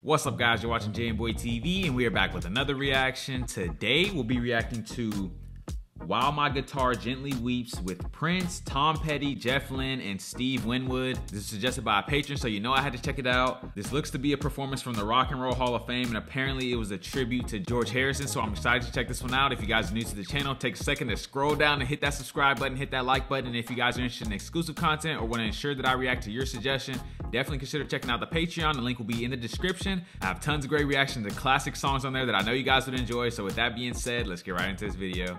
What's up, guys? You're watching JMBOY TV, and we are back with another reaction. Today, we'll be reacting to While My Guitar Gently Weeps with Prince, Tom Petty, Jeff Lynne, and Steve Winwood. This is suggested by a patron, so you know I had to check it out. This looks to be a performance from the Rock and Roll Hall of Fame, and apparently it was a tribute to George Harrison, so I'm excited to check this one out. If you guys are new to the channel, take a second to scroll down and hit that subscribe button, hit that like button. And if you guys are interested in exclusive content or want to ensure that I react to your suggestion, definitely consider checking out the Patreon. The link will be in the description. I have tons of great reactions to classic songs on there that I know you guys would enjoy. So with that being said, let's get right into this video.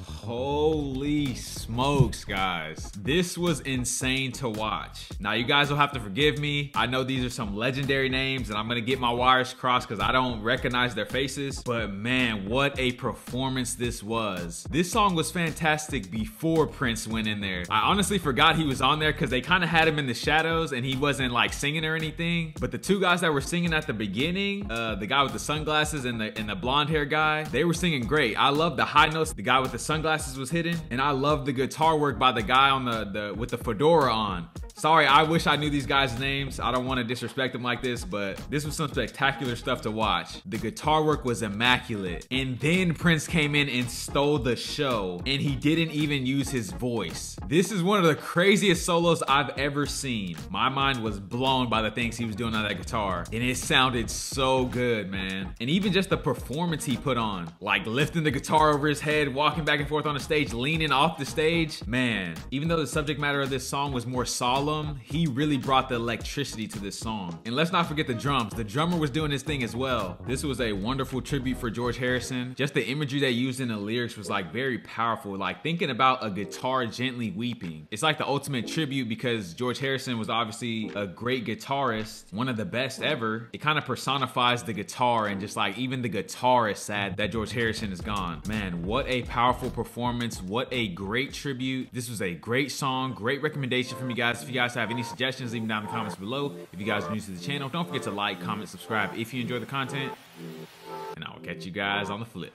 Holy smokes, guys. This was insane to watch. Now, you guys will have to forgive me. I know these are some legendary names and I'm gonna get my wires crossed because I don't recognize their faces, but man, what a performance this was. This song was fantastic before Prince went in there. I honestly forgot he was on there because they kind of had him in the shadows and he wasn't like singing or anything, but the two guys that were singing at the beginning, the guy with the sunglasses and the blonde hair guy, they were singing great. I love the high notes the guy with the sunglasses was hitting, and I love the guitar work by the guy on the with the fedora on. Sorry, I wish I knew these guys' names. I don't want to disrespect them like this, but this was some spectacular stuff to watch. The guitar work was immaculate. And then Prince came in and stole the show, and he didn't even use his voice. This is one of the craziest solos I've ever seen. My mind was blown by the things he was doing on that guitar, and it sounded so good, man. And even just the performance he put on, like lifting the guitar over his head, walking back and forth on the stage, leaning off the stage. Man, even though the subject matter of this song was more solid, he really brought the electricity to this song. And let's not forget the drums. The drummer was doing his thing as well. This was a wonderful tribute for George Harrison. Just the imagery they used in the lyrics was like very powerful, like thinking about a guitar gently weeping. It's like the ultimate tribute because George Harrison was obviously a great guitarist, one of the best ever. It kind of personifies the guitar, and just like even the guitar is sad that George Harrison is gone. Man, what a powerful performance. What a great tribute. This was a great song, great recommendation from you guys. If you guys have any suggestions, leave them down in the comments below. If you guys are new to the channel, don't forget to like, comment, subscribe if you enjoy the content. And I will catch you guys on the flip.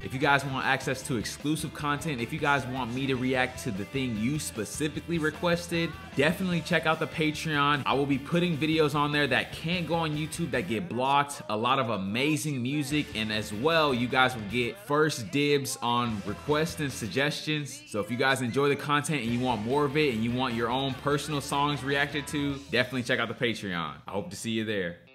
If you guys want access to exclusive content, if you guys want me to react to the thing you specifically requested, definitely check out the Patreon. I will be putting videos on there that can't go on YouTube, that get blocked, a lot of amazing music, and as well, you guys will get first dibs on requests and suggestions. So if you guys enjoy the content and you want more of it and you want your own personal songs reacted to, definitely check out the Patreon. I hope to see you there.